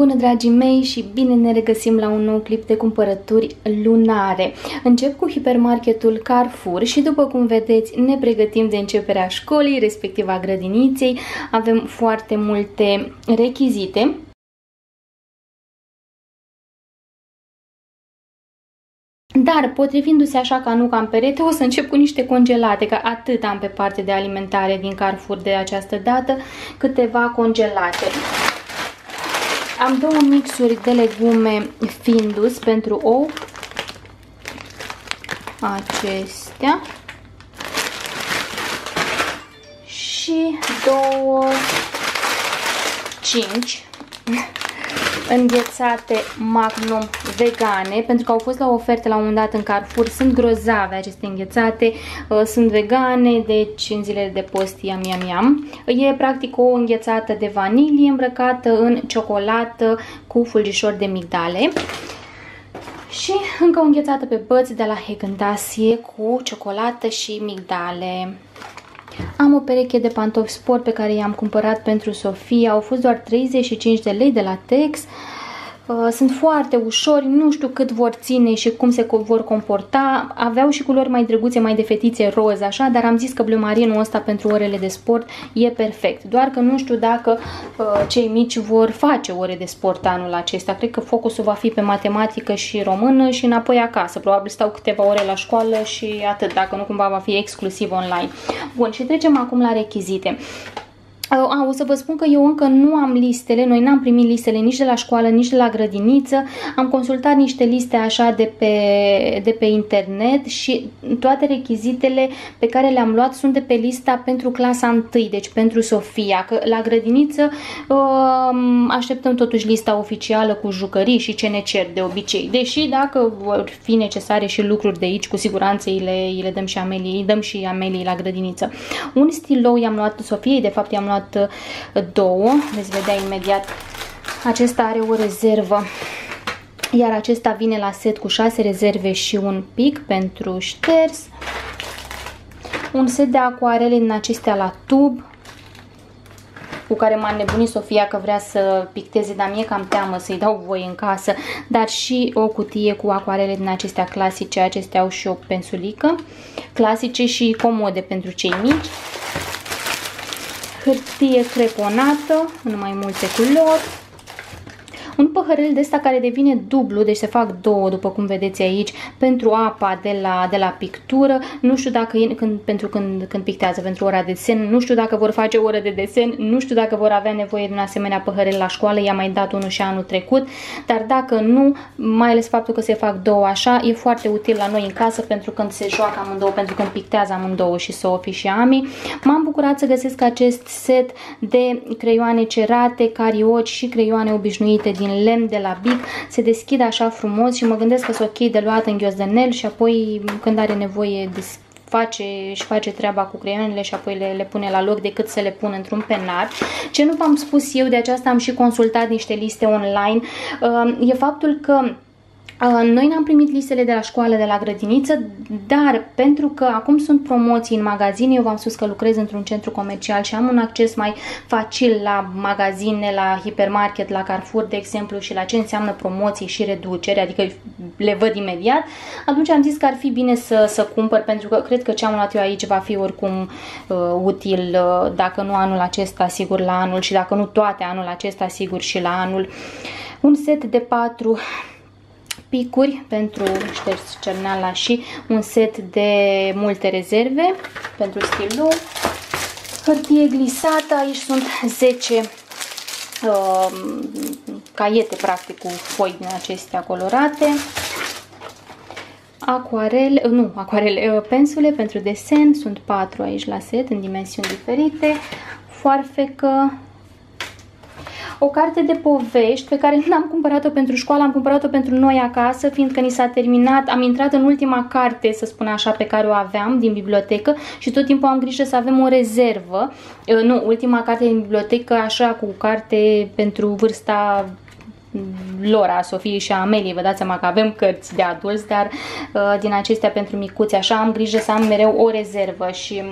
Bună, dragii mei, și bine ne regăsim la un nou clip de cumpărături lunare. Încep cu hipermarketul Carrefour și, după cum vedeți, ne pregătim de începerea școlii, respectiv a grădiniței. Avem foarte multe rechizite. Dar, potrivindu-se așa ca nuca în perete, o să încep cu niște congelate, că atât am pe parte de alimentare din Carrefour de această dată, câteva congelate. Am două mixuri de legume Findus pentru ou, acestea, și cinci înghețate Magnum vegane, pentru că au fost la oferte la un moment dat în Carrefour. Sunt grozave aceste înghețate, sunt vegane, deci în zilele de post iam, iam, iam. E practic o înghețată de vanilie îmbrăcată în ciocolată cu fulgișor de migdale. Și încă o înghețată pe băți de la Hegandasie cu ciocolată și migdale. Am o pereche de pantofi sport pe care i-am cumpărat pentru Sofia. Au fost doar 35 de lei de la Tex. Sunt foarte ușori, nu știu cât vor ține și cum se vor comporta. Aveau și culori mai drăguțe, mai de fetițe, roz, așa, dar am zis că bleu marinul ăsta pentru orele de sport e perfect. Doar că nu știu dacă cei mici vor face ore de sport anul acesta. Cred că focusul va fi pe matematică și română și înapoi acasă. Probabil stau câteva ore la școală și atât, dacă nu cumva va fi exclusiv online. Bun, și trecem acum la rechizite. O să vă spun că eu încă nu am listele, noi n-am primit listele nici de la școală, nici de la grădiniță. Am consultat niște liste așa de pe internet și toate rechizitele pe care le-am luat sunt de pe lista pentru clasa 1, deci pentru Sofia. Că la grădiniță așteptăm totuși lista oficială cu jucării și ce ne cer de obicei. Deși dacă vor fi necesare și lucruri de aici, cu siguranță îi le dăm și Amelie, îi dăm și Amelie la grădiniță. Un stilou i-am luat Sofiei, de fapt i-am luat două, veți vedea imediat. Acesta are o rezervă, iar acesta vine la set cu 6 rezerve și un pic pentru șters. Un set de acoarele din acestea la tub, cu care m-a nebunit Sofia că vrea să picteze, dar mie cam teamă să-i dau voie în casă. Dar și o cutie cu acoarele din acestea clasice, acestea au și o pensulică, clasice și comode pentru cei mici. Hârtie creponată în mai multe culori. Un păhărel de ăsta care devine dublu, deci se fac două, după cum vedeți aici, pentru apa de la pictură. Nu știu dacă când pictează pentru ora de desen, nu știu dacă vor face oră de desen, nu știu dacă vor avea nevoie de un asemenea păhărel la școală. I-am mai dat unul și anul trecut, dar dacă nu, mai ales faptul că se fac două așa, e foarte util la noi în casă pentru când se joacă amândouă, pentru când pictează amândouă și Sophie și Ami. M-am bucurat să găsesc acest set de creioane cerate, carioci și creioane obișnuite din lemn de la Bic. Se deschide așa frumos și mă gândesc că sunt ok de luat în ghiozdanel și apoi când are nevoie își face treaba cu creionele și apoi le pune la loc, decât să le pun într-un penar. Ce nu v-am spus eu, de aceasta am și consultat niște liste online, e faptul că noi n-am primit listele de la școală, de la grădiniță, dar pentru că acum sunt promoții în magazine, eu v-am spus că lucrez într-un centru comercial și am un acces mai facil la magazine, la hipermarket, la Carrefour, de exemplu, și la ce înseamnă promoții și reduceri, adică le văd imediat. Atunci am zis că ar fi bine să cumpăr, pentru că cred că ce am luat eu aici va fi oricum util, dacă nu anul acesta, sigur la anul, și dacă nu toate anul acesta, sigur și la anul. Un set de 4 picuri pentru șters cerneala și un set de multe rezerve pentru stilou. Hârtie glisată, aici sunt 10 caiete practic cu foi din acestea colorate. Acoarele, pensule pentru desen, sunt 4 aici la set în dimensiuni diferite. Foarfecă. O carte de povești pe care n-am cumpărat-o pentru școală, am cumpărat-o pentru noi acasă, fiindcă ni s-a terminat, am intrat în ultima carte, să spun așa, pe care o aveam din bibliotecă și tot timpul am grijă să avem o rezervă. Ultima carte din bibliotecă, așa, cu carte pentru vârsta lor, a Sofiei și a Ameliei. Vă dați seama că avem cărți de adulți, dar din acestea pentru micuți, așa, am grijă să am mereu o rezervă și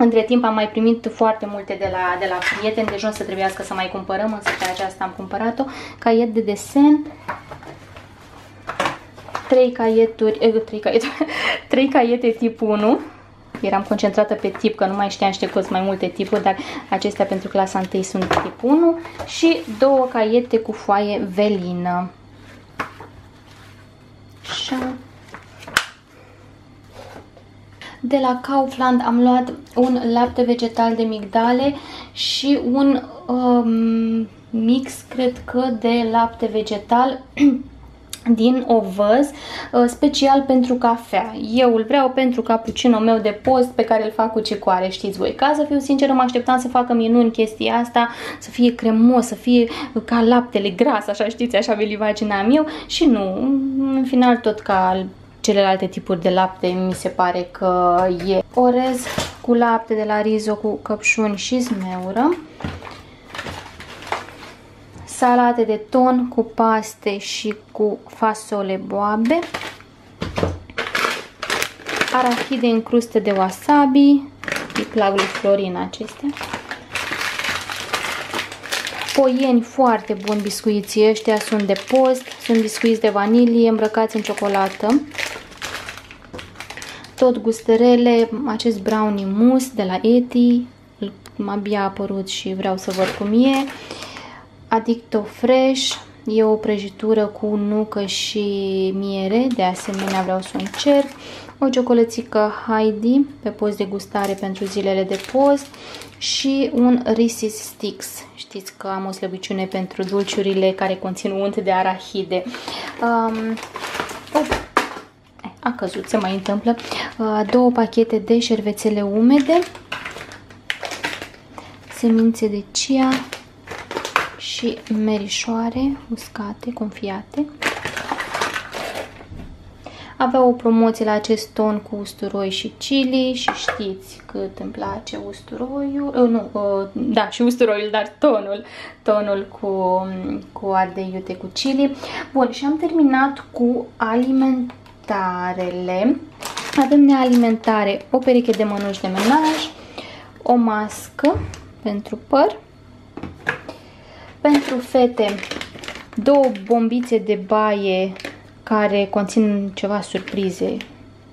Între timp am mai primit foarte multe de la prieteni, deci nu o să trebuiască să mai cumpărăm, însă pe aceasta am cumpărat-o. Caiet de desen, 3 caiete tip 1. Eram concentrată pe tip, că nu mai știam că sunt mai multe tipuri, dar acestea pentru clasa 1 sunt tip 1. Și 2 caiete cu foaie velină. Și de la Kaufland am luat un lapte vegetal de migdale și un mix, cred că, de lapte vegetal din ovăz, special pentru cafea. Eu îl vreau pentru cappuccino meu de post pe care îl fac cu cicoare, știți voi. Ca să fiu sinceră, mă așteptam să facă minuni chestia asta, să fie cremos, să fie ca laptele gras, așa, știți, așa vi-l imaginam eu, și nu, în final tot ca celelalte tipuri de lapte, mi se pare că e orez cu lapte de la Rizo cu căpșuni și zmeură, salate de ton cu paste și cu fasole boabe, arahide în crustă de wasabi, e placul Florin acestea, poieni foarte buni biscuiții ăștia, sunt de post, sunt biscuiți de vanilie îmbrăcați în ciocolată, tot gustărele, acest brownie mousse de la Eti, abia a apărut și vreau să văd cum e. Addicto Fresh, e o prăjitură cu nucă și miere, de asemenea vreau să o încerc. O ciocolățică Heidi pe post de gustare pentru zilele de post și un Reese's Sticks. Știți că am o slăbiciune pentru dulciurile care conțin unt de arahide. A căzut, se mai întâmplă. 2 pachete de șervețele umede, semințe de chia și merișoare uscate, confiate. Avea o promoție la acest ton cu usturoi și chili și știți cât îmi place usturoiul, da, și usturoiul, dar tonul cu ardei iute cu chili. Bun, și am terminat cu alimentarele. Avem nealimentare, o pereche de mănuși de menaj, o mască pentru păr, pentru fete 2 bombițe de baie care conțin ceva surprize,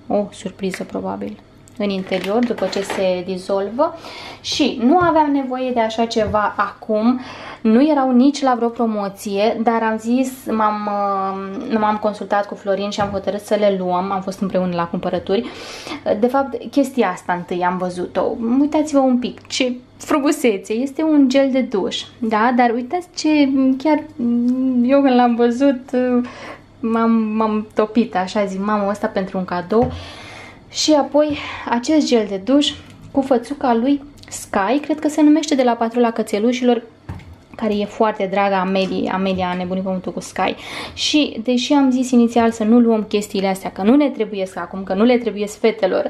o surpriză probabil, în interior după ce se dizolvă, și nu aveam nevoie de așa ceva acum, nu erau nici la vreo promoție, dar am zis, m-am consultat cu Florin și am hotărât să le luăm, am fost împreună la cumpărături. De fapt, chestia asta întâi am văzut-o, uitați-vă un pic ce frumusețe, este un gel de duș, da, dar uitați ce, chiar eu când l-am văzut m-am topit, așa zic, mamă, asta pentru un cadou. Și apoi acest gel de duș cu fățuca lui Sky, cred că se numește, de la Patrula Cățelușilor, care e foarte dragă Amelie. Amelia a nebunit pământul cu Sky. Și deși am zis inițial să nu luăm chestiile astea, că nu ne trebuiesc acum, că nu le trebuiesc fetelor,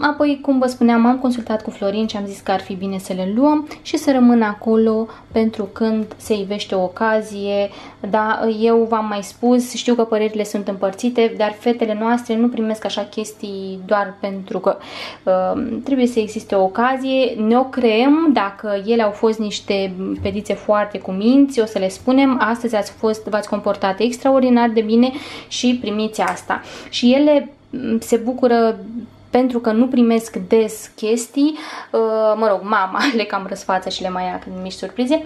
apoi, cum vă spuneam, m-am consultat cu Florin și am zis că ar fi bine să le luăm și să rămână acolo pentru când se ivește o ocazie. Da, eu v-am mai spus, știu că părerile sunt împărțite, dar fetele noastre nu primesc așa chestii doar pentru că trebuie să existe o ocazie. Ne-o creăm, dacă ele au fost niște fetițe foarte cu minți, o să le spunem, astăzi v-ați comportat extraordinar de bine și primiți asta. Și ele se bucură pentru că nu primesc des chestii, mă rog, mama le cam răsfață și le mai ia mici surprize,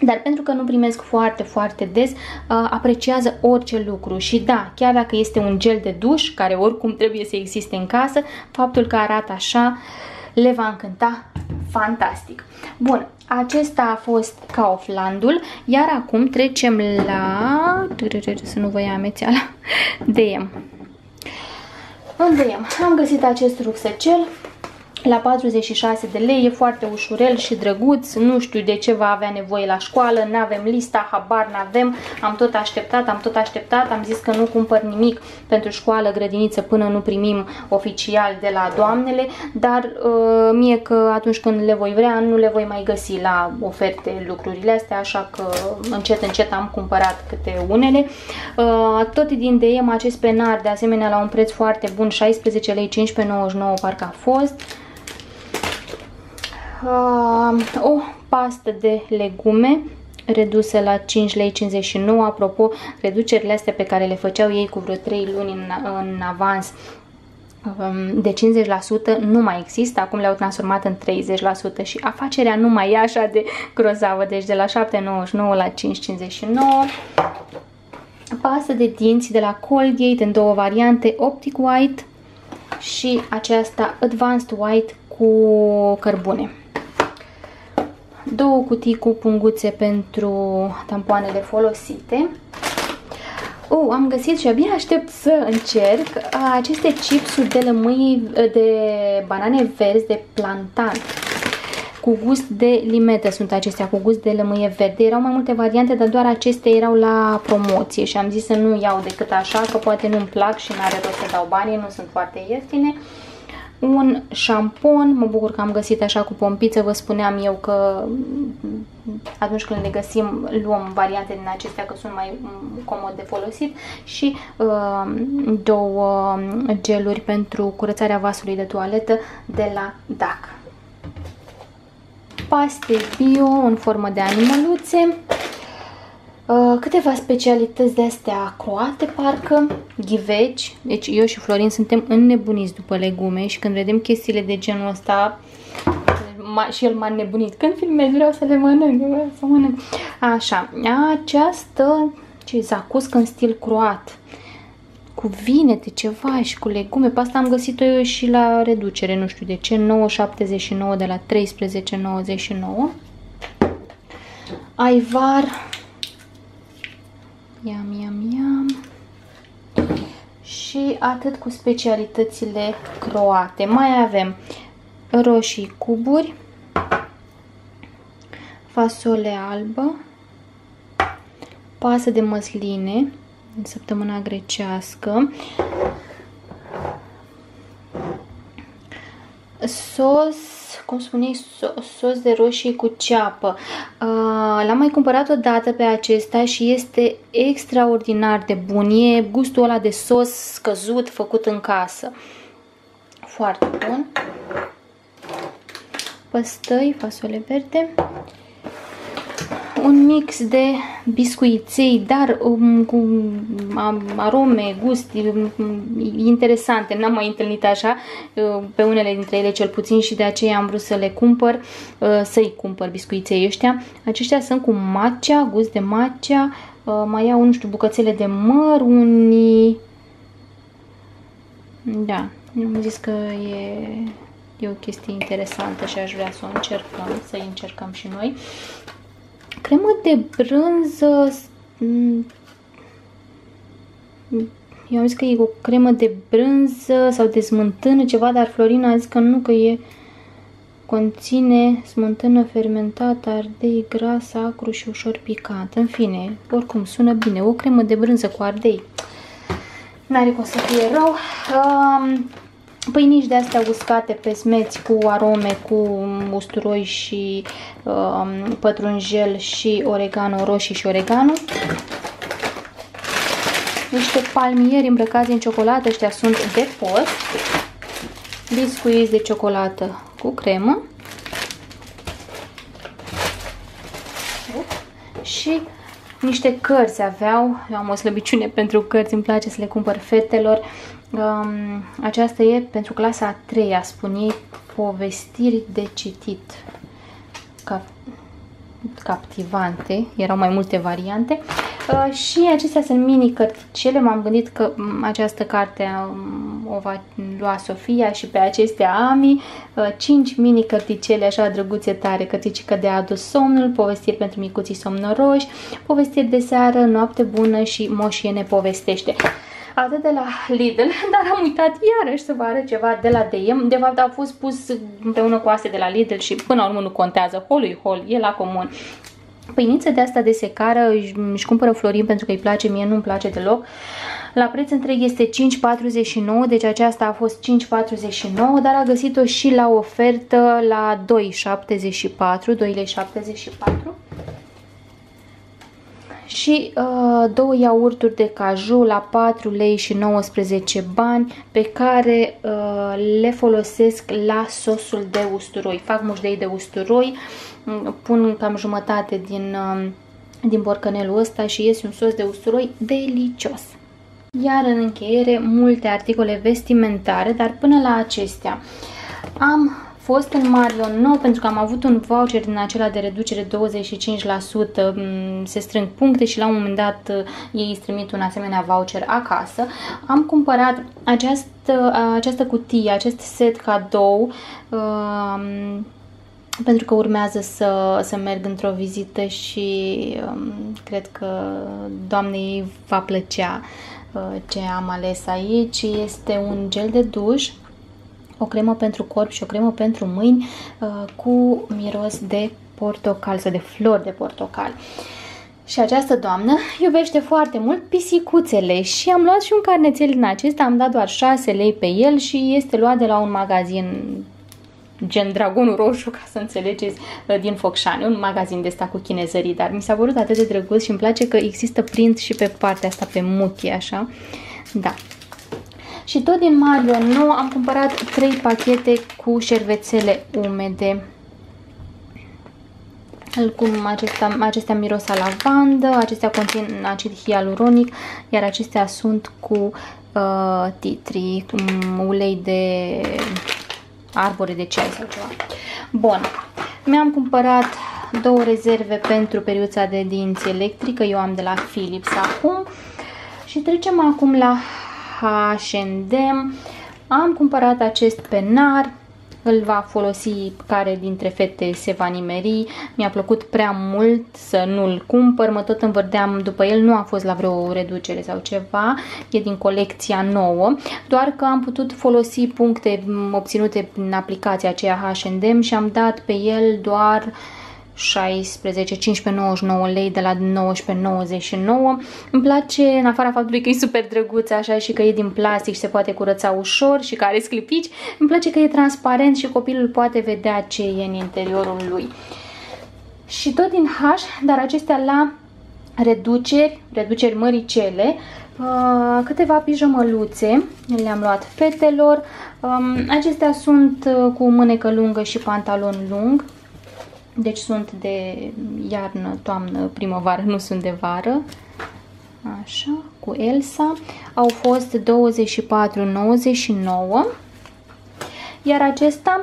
dar pentru că nu primesc foarte, foarte des, apreciază orice lucru. Și da, chiar dacă este un gel de duș, care oricum trebuie să existe în casă, faptul că arată așa le va încânta fantastic. Bun, acesta a fost Kauflandul, iar acum trecem la, să nu vă ia amețeala, DM. În DM am găsit acest rucsăcel la 46 de lei, e foarte ușurel și drăguț, nu știu de ce va avea nevoie la școală, n-avem lista, habar n-avem, am tot așteptat, am zis că nu cumpăr nimic pentru școală, grădiniță, până nu primim oficial de la doamnele, dar mie că atunci când le voi vrea, nu le voi mai găsi la oferte lucrurile astea, așa că încet, încet am cumpărat câte unele. Tot din DM acest penar, de asemenea la un preț foarte bun, 16 lei, 15,99 parcă a fost. o pastă de legume reduse la 5,59 lei. Apropo, reducerile astea pe care le făceau ei cu vreo 3 luni în avans de 50% nu mai există, acum le-au transformat în 30% și afacerea nu mai e așa de grozavă, deci de la 7,99 la 5,59. Pastă de dinți de la Colgate în două variante, Optic White și aceasta Advanced White cu cărbune. Două cutii cu punguțe pentru tampoanele folosite. Am găsit și abia aștept să încerc aceste chipsuri de lămâi, de banane verzi, de plantan, cu gust de limete sunt acestea, cu gust de lămâie verde. Erau mai multe variante, dar doar acestea erau la promoție și am zis să nu iau decât așa, că poate nu-mi plac și n-are rost să dau banii, nu sunt foarte ieftine. Un șampon, mă bucur că am găsit așa cu pompiță, vă spuneam eu că atunci când le găsim luăm variante din acestea că sunt mai comod de folosit și două geluri pentru curățarea vasului de toaletă de la DAC. Paste bio în formă de animăluțe, câteva specialități de astea croate, parcă ghiveci. Deci eu și Florin suntem înnebuniți după legume și când vedem chestiile de genul ăsta și el m-a nebunit. Când filmez vreau să le mănânc, Așa, această zacuscă în stil croat cu vinete ceva și cu legume. Pe asta am găsit-o eu și la reducere, nu știu de ce, 9,79 de la 13,99. Aivar, iam. Și atât cu specialitățile croate. Mai avem roșii cuburi, fasole albă, pasă de măsline în săptămâna grecească, sos, cum spuneai, sos de roșii cu ceapă. L-am mai cumpărat o dată pe acesta și este extraordinar de bun. E gustul ăla de sos scăzut făcut în casă. Foarte bun. Păstăi, fasole verde. Un mix de biscuiței, dar cu arome, gust interesante. N-am mai întâlnit așa, pe unele dintre ele cel puțin, și de aceea am vrut să le cumpăr, să-i cumpăr biscuiței ăștia. Aceștia sunt cu matcha, gust de matcha, mai iau, nu știu, bucățele de măr, unii... Da, am zis că e o chestie interesantă și aș vrea să o încercăm, să-i încercăm și noi. Cremă de brânză, eu am zis că e o cremă de brânză sau de smântână ceva, dar Florina a zis că nu, că conține smântână fermentată, ardei, grasă, acru și ușor picantă. În fine, oricum sună bine, o cremă de brânză cu ardei, n-are cum să fie rău. Pâinici de astea uscate pe smeți cu arome, cu usturoi și pătrunjel și oregano, roșii și oregano. Niște palmieri îmbrăcați în ciocolată, ăștia sunt de post. Biscuiți de ciocolată cu cremă. Și niște cărți aveau, eu am o slăbiciune pentru cărți, îmi place să le cumpăr fetelor. Aceasta e pentru clasa a treia, spun ei, povestiri de citit captivante, erau mai multe variante. Și acestea sunt mini cărticele, m-am gândit că această carte o va lua Sofia și pe acestea Ami. 5 mini cărticele așa drăguțe tare, cărticică de adus somnul, povestiri pentru micuții somnoroși, povestiri de seară, noapte bună și moșie ne povestește. Atât de la Lidl, dar am uitat iarăși să vă arăt ceva de la DM. De fapt, a fost pus împreună cu astea de la Lidl și până la urmă nu contează. Holul-i hol, e la comun. Pâiniță de asta de secară își cumpără Florin pentru că îi place, mie nu-mi place deloc. La preț întreg este 5,49, deci aceasta a fost 5,49, dar a găsit-o și la ofertă la 2,74 lei. și două iaurturi de caju la 4 lei și 19 bani, pe care le folosesc la sosul de usturoi. Fac mușdei de usturoi, pun cam jumătate din borcanelul ăsta și iese un sos de usturoi delicios. Iar în încheiere, multe articole vestimentare, dar până la acestea am fost în Mario No pentru că am avut un voucher din acela de reducere 25%, se strâng puncte și la un moment dat ei îți trimit un asemenea voucher acasă. Am cumpărat această cutie, acest set cadou, pentru că urmează să merg într-o vizită și cred că doamnei va plăcea ce am ales aici. Este un gel de duș, o cremă pentru corp și o cremă pentru mâini cu miros de portocal sau de flori de portocal. Și această doamnă iubește foarte mult pisicuțele și am luat și un carnețel din acesta, am dat doar 6 lei pe el și este luat de la un magazin gen Dragonul Roșu, ca să înțelegeți, din Focșani, un magazin de ăsta cu chinezării, dar mi s-a părut atât de drăguț și îmi place că există print și pe partea asta, pe muchie, așa, da. Și tot din Mario Nou am cumpărat 3 pachete cu șervețele umede. Cum acestea miros a lavandă, acestea conțin acid hialuronic, iar acestea sunt cu titri, cu ulei de arbore de ceai sau ceva. Bun, mi-am cumpărat 2 rezerve pentru periuța de dinți electrică, eu am de la Philips acum. Și trecem acum la H&M. Am cumpărat acest penar, îl va folosi care dintre fete se va nimeri. Mi-a plăcut prea mult să nu-l cumpăr, mă tot învârdeam după el, nu a fost la vreo reducere sau ceva, e din colecția nouă, doar că am putut folosi puncte obținute prin aplicația aceea H&M și am dat pe el doar 15,99 lei de la 19,99. Îmi place, în afara faptului că e super drăguț așa și că e din plastic și se poate curăța ușor și că are sclipici, îmi place că e transparent și copilul poate vedea ce e în interiorul lui. Și tot din H, dar acestea la reduceri măricele, câteva pijamăluțe le-am luat fetelor. Acestea sunt cu mânecă lungă și pantalon lung. Deci sunt de iarnă, toamnă, primăvară, nu sunt de vară. Așa, cu Elsa. Au fost 24,99. Iar acesta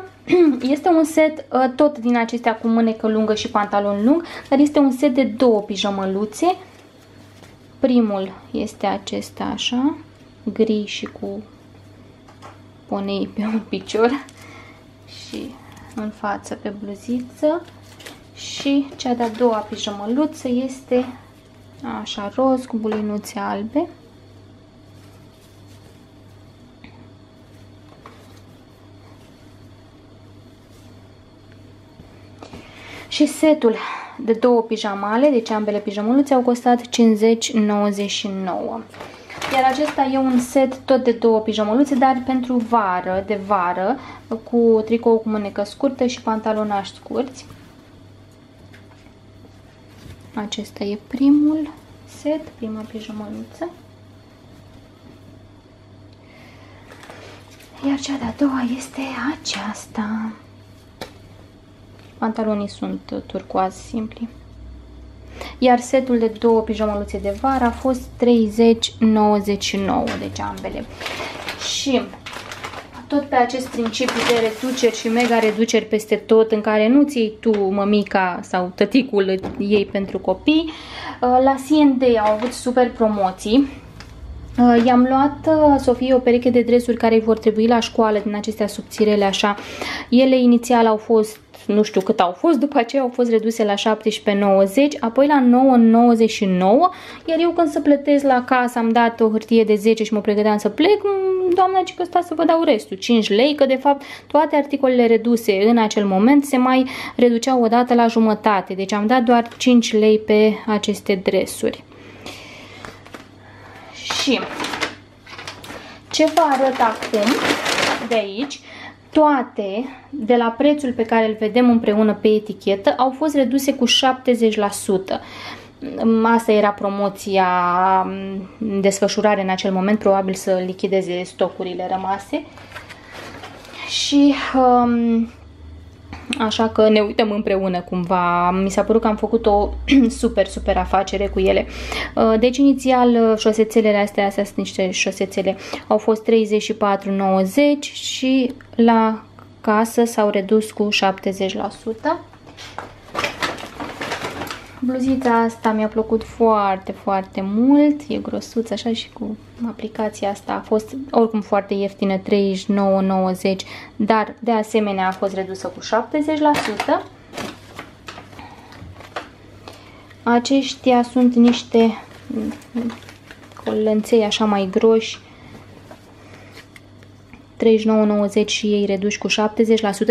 este un set tot din acestea cu mânecă lungă și pantalon lung, dar este un set de 2 pijamăluțe. Primul este acesta așa, gri și cu ponei pe un picior și în față pe bluziță. Și cea de-a doua pijamăluță este așa roz cu bulinuțe albe. Și setul de 2 pijamale, deci ambele pijamăluțe, au costat 50,99. Iar acesta e un set tot de 2 pijamăluțe, dar pentru vară, de vară, cu tricou cu mânecă scurtă și pantalonași scurți. Acesta e primul set, prima pijamăluță. Iar cea de-a doua este aceasta. Pantalonii sunt turcoazi simpli. Iar setul de 2 pijamăluțe de vară a fost 30,99, deci ambele. Și tot pe acest principiu de reduceri și mega reduceri peste tot, în care nu-ți iei tu mămica sau tăticul ei pentru copii, la C&A au avut super promoții. I-am luat Sofiei o pereche de dresuri care îi vor trebui la școală, din acestea subțirele așa. Ele inițial au fost, nu știu cât au fost, după aceea au fost reduse la 17,90, apoi la 9,99, iar eu când să plătesc la casă am dat o hârtie de 10 și mă pregăteam să plec, doamna zice că sta să vă dau restul, 5 lei, că de fapt toate articolele reduse în acel moment se mai reduceau odată la jumătate, deci am dat doar 5 lei pe aceste dresuri. Și ce vă arăt acum de aici, toate, de la prețul pe care îl vedem împreună pe etichetă, au fost reduse cu 70%. Asta era promoția în desfășurare în acel moment, probabil să lichideze stocurile rămase. Și așa că ne uităm împreună cumva. Mi s-a părut că am făcut o super afacere cu ele. Deci inițial șosețelele astea sunt niște șosețele, au fost 34,90 și la casă s-au redus cu 70%. Bluzița asta mi-a plăcut foarte mult, e grosuță așa și cu aplicația asta, a fost oricum foarte ieftină, 39,90, dar de asemenea a fost redusă cu 70%. Aceștia sunt niște colănței așa mai groși, 39,90 și ei reduși cu 70%.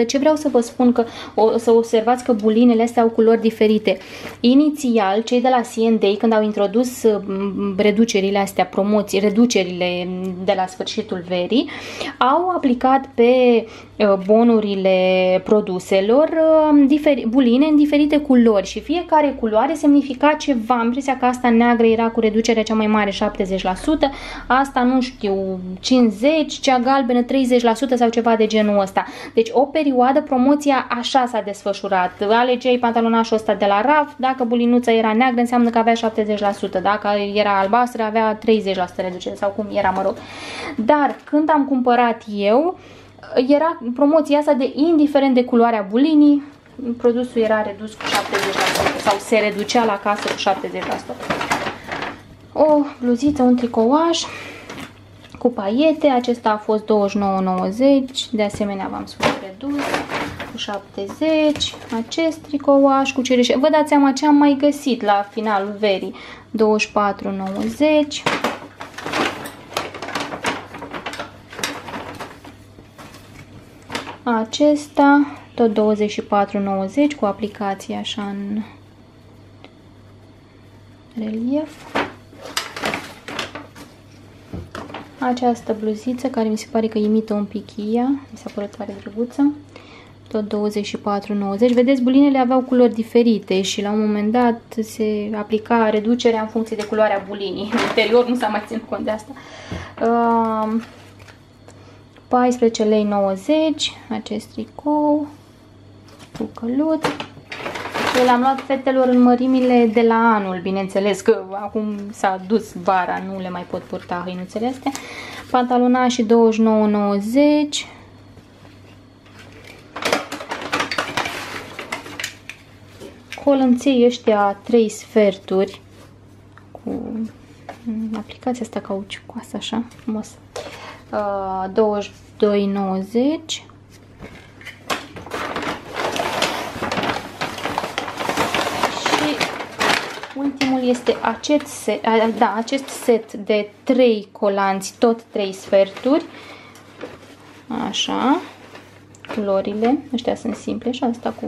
Ce vreau să vă spun că o să observați că bulinele astea au culori diferite. Inițial, cei de la C&A, când au introdus reducerile astea, promoții, reducerile de la sfârșitul verii, au aplicat pe bonurile produselor buline în diferite culori și fiecare culoare semnifica ceva. Am impresia că asta neagră era cu reducerea cea mai mare, 70%, asta nu știu, 50%, cea galbenă 30% sau ceva de genul ăsta. Deci o perioadă promoția așa s-a desfășurat. Alegeai pantalonașul ăsta de la RAF, dacă bulinuța era neagră înseamnă că avea 70%, dacă era albastră avea 30% reducere sau cum era, mă rog. Dar când am cumpărat eu, era promoția asta de indiferent de culoarea bulinii, produsul era redus cu 70% sau se reducea la casă cu 70%. O bluziță, un tricouaș cu paiete, acesta a fost 29,90, de asemenea v-am spus redus cu 70%, acest tricouaș cu cireșe. Vă dați seama ce am mai găsit la finalul verii, 24,90. Acesta, tot 24,90 cu aplicație așa în relief. Această bluziță care mi se pare că imită un pic ea, mi s-a părut tare drăguță, tot 24,90. Vedeți, bulinele aveau culori diferite și la un moment dat se aplica reducerea în funcție de culoarea bulinii. În interior nu s-a mai ținut cont de asta. 14,90 lei acest tricou cu căluț. Eu l-am luat fetelor în mărimile de la anul, bineînțeles că acum s-a dus vara, nu le mai pot purta hăinuțele astea. Pantalonașii 29,90. Colănței ăștia 3 sferturi cu aplicația asta cauciucoasă așa, frumos. 22,90. Și ultimul este acest set, da, acest set de 3 colanți, tot 3 sferturi. Așa, culorile, ăștia sunt simple și asta cu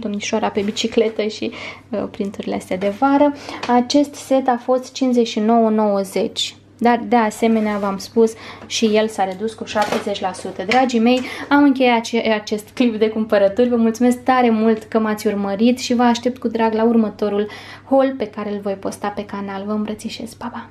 domnișoara pe bicicletă și printurile astea de vară. Acest set a fost 59,90. Dar de asemenea v-am spus și el s-a redus cu 70%. Dragii mei, am încheiat acest clip de cumpărături. Vă mulțumesc tare mult că m-ați urmărit și vă aștept cu drag la următorul haul pe care îl voi posta pe canal. Vă îmbrățișez, pa, pa!